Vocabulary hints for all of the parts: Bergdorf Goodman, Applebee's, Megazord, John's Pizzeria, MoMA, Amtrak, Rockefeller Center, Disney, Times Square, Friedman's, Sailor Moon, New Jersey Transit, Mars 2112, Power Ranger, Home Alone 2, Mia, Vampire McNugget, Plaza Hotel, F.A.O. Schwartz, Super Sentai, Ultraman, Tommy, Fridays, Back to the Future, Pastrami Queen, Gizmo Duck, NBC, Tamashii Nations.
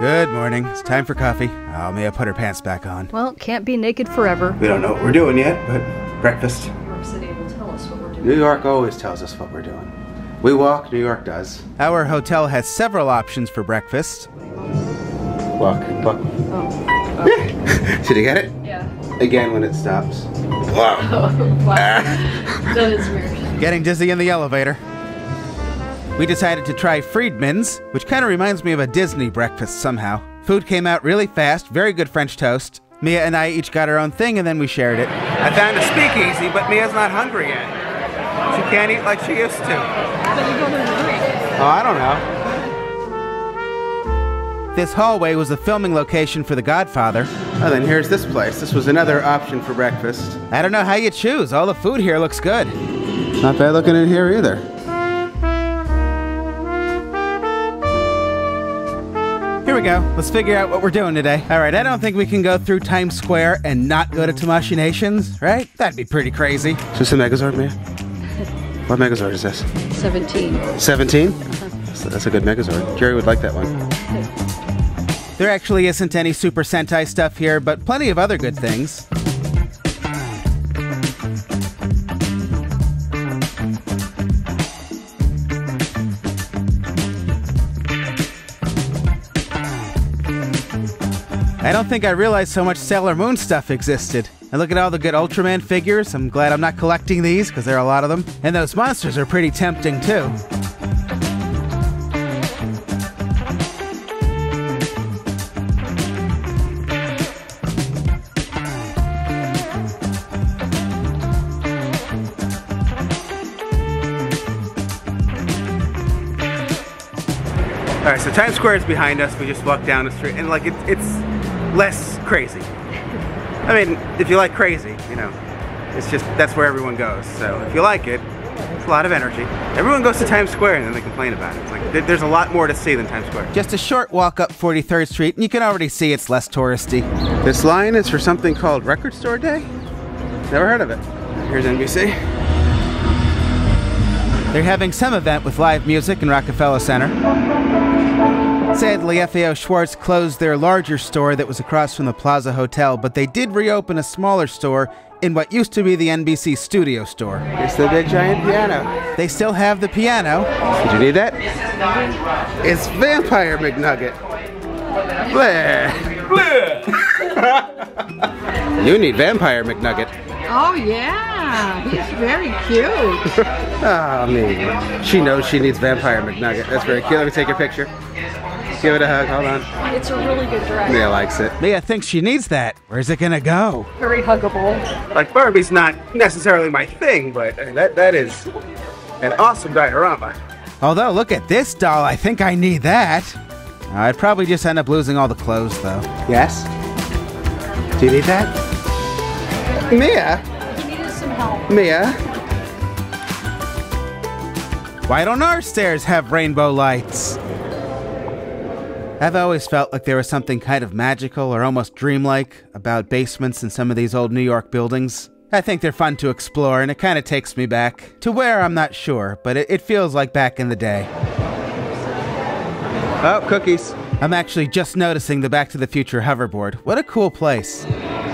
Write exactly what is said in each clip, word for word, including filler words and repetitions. Good morning. It's time for coffee. Oh, Mia put her pants back on. Well, can't be naked forever. We don't know what we're doing yet, but breakfast. New York City will tell us what we're doing. New York always tells us what we're doing. We walk, New York does. Our hotel has several options for breakfast. Walk, walk. Oh. Okay. Did you get it? Yeah. Again when it stops. Wow. Oh, wow. Ah. That is weird. Getting dizzy in the elevator. We decided to try Friedman's, which kind of reminds me of a Disney breakfast somehow. Food came out really fast, very good French toast. Mia and I each got our own thing and then we shared it. I found a speakeasy, but Mia's not hungry yet. She can't eat like she used to. Oh, I don't know. This hallway was the filming location for The Godfather. Oh, then here's this place. This was another option for breakfast. I don't know how you choose. All the food here looks good. Not bad looking in here either. Here we go. Let's figure out what we're doing today. All right, I don't think we can go through Times Square and not go to Tamashii Nations, right? That'd be pretty crazy. Is this a Megazord, man? What Megazord is this? seventeen. seventeen? That's a good Megazord. Jerry would like that one. There actually isn't any Super Sentai stuff here, but plenty of other good things. I don't think I realized how much Sailor Moon stuff existed. And look at all the good Ultraman figures. I'm glad I'm not collecting these, because there are a lot of them. And those monsters are pretty tempting, too. All right, so Times Square is behind us. We just walked down the street, and like it, it's less crazy. I mean, if you like crazy, you know, it's just that's where everyone goes. So if you like it, it's a lot of energy. Everyone goes to Times Square and then they complain about it. It's like there's a lot more to see than Times Square. Just a short walk up forty-third street, and you can already see it's less touristy. This line is for something called Record Store Day. Never heard of it. Here's N B C. They're having some event with live music in Rockefeller Center. Sadly, F A O Schwartz closed their larger store that was across from the Plaza Hotel, but they did reopen a smaller store in what used to be the N B C studio store. It's the big giant piano. They still have the piano. Did you need that? It's Vampire McNugget. Bleh. You need Vampire McNugget. Oh, yeah. He's very cute. Oh, man. She knows she needs Vampire McNugget. That's very cute. Let me take your picture. Give it a hug, hold on. It's a really good dress. Mia likes it. Mia thinks she needs that. Where's it gonna go? Very huggable. Like, Barbie's not necessarily my thing, but that that is an awesome diorama. Although, look at this doll. I think I need that. I'd probably just end up losing all the clothes, though. Yes? Do you need that? Mia? He needed some help. Mia? Why don't our stairs have rainbow lights? I've always felt like there was something kind of magical or almost dreamlike about basements in some of these old New York buildings. I think they're fun to explore, and it kind of takes me back. To where, I'm not sure, but it, it feels like back in the day. Oh, cookies. I'm actually just noticing the Back to the Future hoverboard. What a cool place.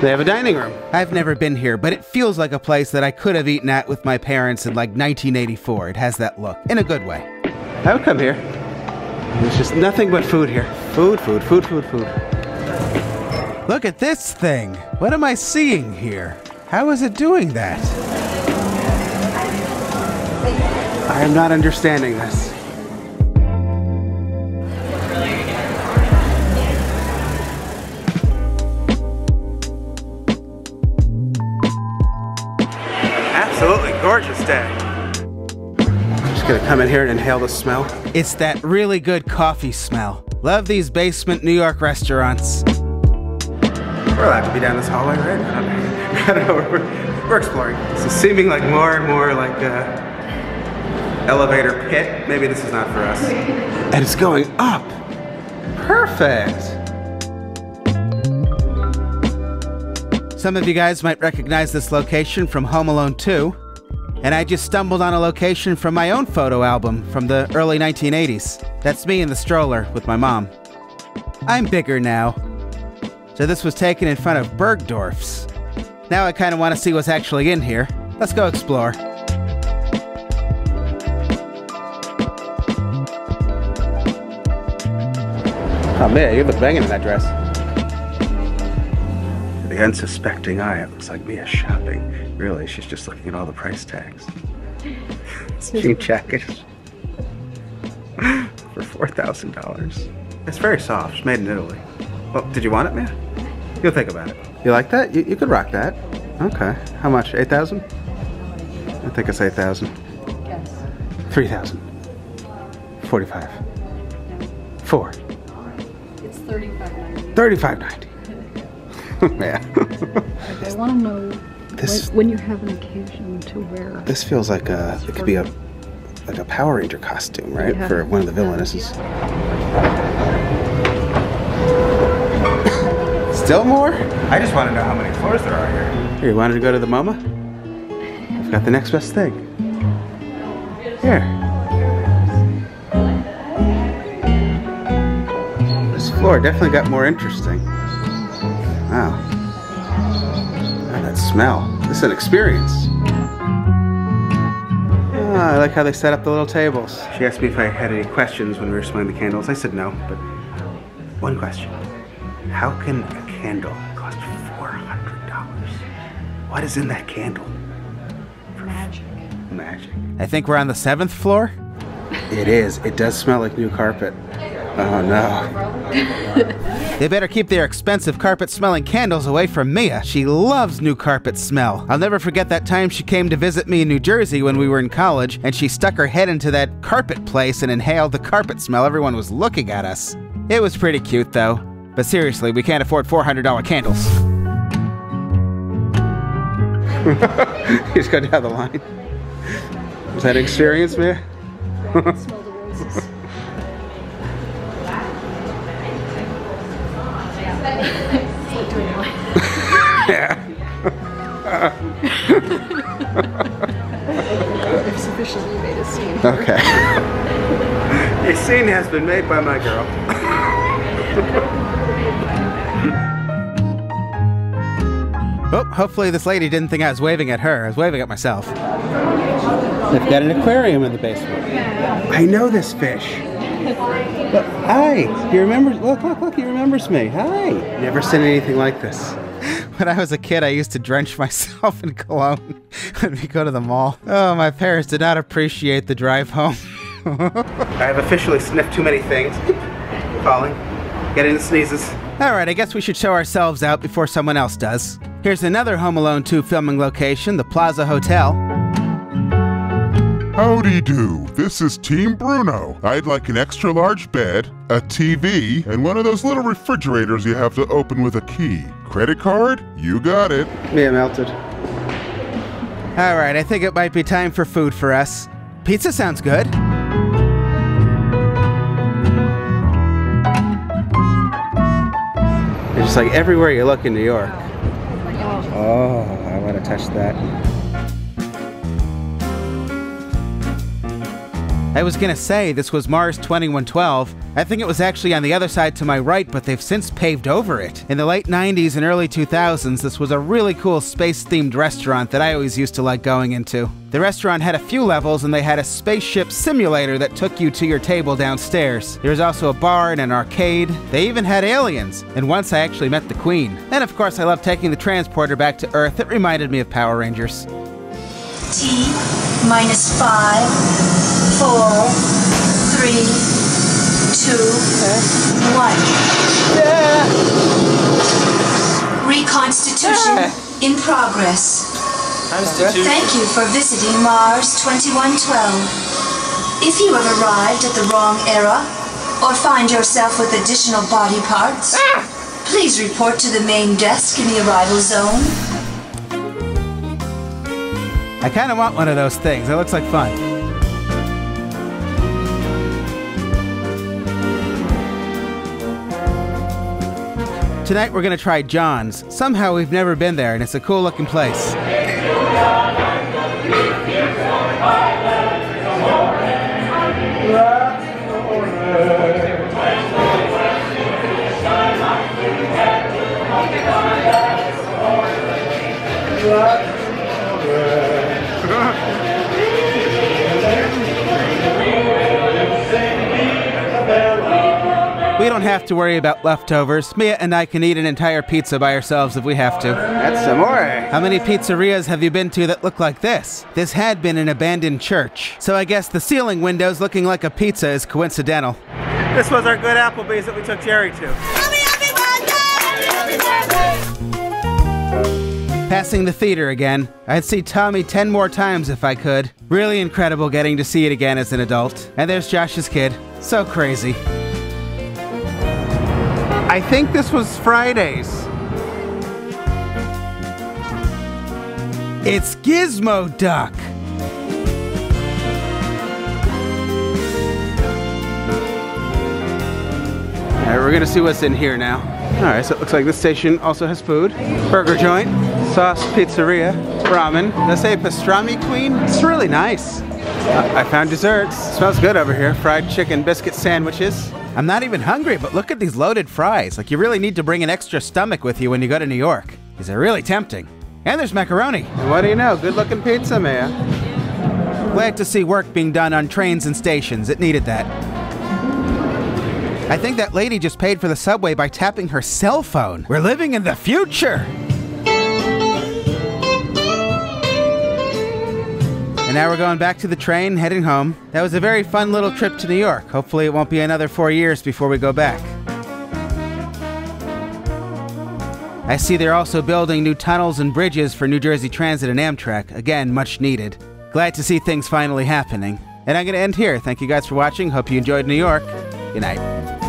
They have a dining room. I've never been here, but it feels like a place that I could have eaten at with my parents in like nineteen eighty-four. It has that look, in a good way. I would come here. There's just nothing but food here. Food, food, food, food, food. Look at this thing. What am I seeing here? How is it doing that? I am not understanding this. Absolutely gorgeous day. Gonna come in here and inhale the smell. It's that really good coffee smell. Love these basement New York restaurants. We're allowed to be down this hallway, right? I don't know. We're, we're exploring. This is seeming like more and more like a elevator pit. Maybe this is not for us. And it's going up. Perfect. Some of you guys might recognize this location from Home Alone two. And I just stumbled on a location from my own photo album from the early nineteen eighties. That's me in the stroller with my mom. I'm bigger now. So this was taken in front of Bergdorf's. Now I kind of want to see what's actually in here. Let's go explore. Oh man, you look banging in that dress. The unsuspecting eye, it looks like Mia shopping. Really, she's just looking at all the price tags. Jean jacket for four thousand dollars. It's very soft, it's made in Italy. Well, did you want it, Mia? You'll think about it. You like that? You, you could rock that. Okay, how much, eight thousand? I think it's eight thousand. Yes. three thousand. forty-five. Four. It's thirty-five ninety. thirty-five ninety. Man. I want to know this, when, when you have an occasion to wear. This feels like a, it could be a, like a Power Ranger costume, right? Yeah. For one of the villainesses. Yeah. Still more? I just want to know how many floors there are here. Here, you wanted to go to the MoMA? I've got the next best thing. Here. Floor definitely got more interesting. Wow. Wow, that smell. This is an experience. Oh, I like how they set up the little tables. She asked me if I had any questions when we were smelling the candles. I said no, but one question. How can a candle cost four hundred dollars? What is in that candle? Magic. Magic. I think we're on the seventh floor? It is. It does smell like new carpet. Oh no. They better keep their expensive carpet smelling candles away from Mia. She loves new carpet smell. I'll never forget that time she came to visit me in New Jersey when we were in college and she stuck her head into that carpet place and inhaled the carpet smell. Everyone was looking at us. It was pretty cute though. But seriously, we can't afford four hundred dollar candles. You just go down the line. Was that an experience, Mia? Yeah. I've sufficiently made a scene. Okay. A scene has been made by my girl. Oh, hopefully this lady didn't think I was waving at her. I was waving at myself. They've got an aquarium in the basement. I know this fish. Look, hi, he remembers, look, look, look, he remembers me, hi. Never seen anything like this. When I was a kid, I used to drench myself in cologne when we go to the mall. Oh, my parents did not appreciate the drive home. I have officially sniffed too many things. Falling, getting the sneezes. All right, I guess we should show ourselves out before someone else does. Here's another Home Alone two filming location, the Plaza Hotel. Howdy do, this is Team Bruno. I'd like an extra large bed, a T V, and one of those little refrigerators you have to open with a key. Credit card? You got it. Mia melted. All right, I think it might be time for food for us. Pizza sounds good. It's just like everywhere you look in New York. Oh, I want to touch that. I was gonna say this was Mars twenty-one twelve. I think it was actually on the other side to my right, but they've since paved over it. In the late nineties and early two thousands, this was a really cool space-themed restaurant that I always used to like going into. The restaurant had a few levels and they had a spaceship simulator that took you to your table downstairs. There was also a bar and an arcade. They even had aliens, and once I actually met the Queen. And of course I loved taking the transporter back to Earth. It reminded me of Power Rangers. T minus five. Four, three, two, one. Yeah. Reconstitution yeah. in progress. Thank you for visiting Mars twenty-one twelve. If you have arrived at the wrong era or find yourself with additional body parts, ah. please report to the main desk in the arrival zone. I kind of want one of those things. That looks like fun. Tonight we're gonna try John's. Somehow we've never been there and it's a cool looking place. have to worry about leftovers. Mia and I can eat an entire pizza by ourselves if we have to. That's some more. How many pizzerias have you been to that look like this? This had been an abandoned church, so I guess the ceiling windows looking like a pizza is coincidental. This was our good Applebee's that we took Jerry to. Passing the theater again. I'd see Tommy ten more times if I could. Really incredible getting to see it again as an adult. And there's Josh's kid. So crazy. I think this was Fridays. It's Gizmo Duck. Alright, we're gonna see what's in here now. Alright, so it looks like this station also has food. Burger joint, sauce pizzeria, ramen. Did I say Pastrami Queen? It's really nice. Uh, I found desserts. Smells good over here. Fried chicken biscuit sandwiches. I'm not even hungry, but look at these loaded fries. Like, you really need to bring an extra stomach with you when you go to New York. These are really tempting. And there's macaroni. And what do you know? Good looking pizza, Mia. Glad to see work being done on trains and stations. It needed that. I think that lady just paid for the subway by tapping her cell phone. We're living in the future! And now we're going back to the train, heading home. That was a very fun little trip to New York. Hopefully it won't be another four years before we go back. I see they're also building new tunnels and bridges for New Jersey Transit and Amtrak. Again, much needed. Glad to see things finally happening. And I'm gonna end here. Thank you guys for watching. Hope you enjoyed New York. Good night.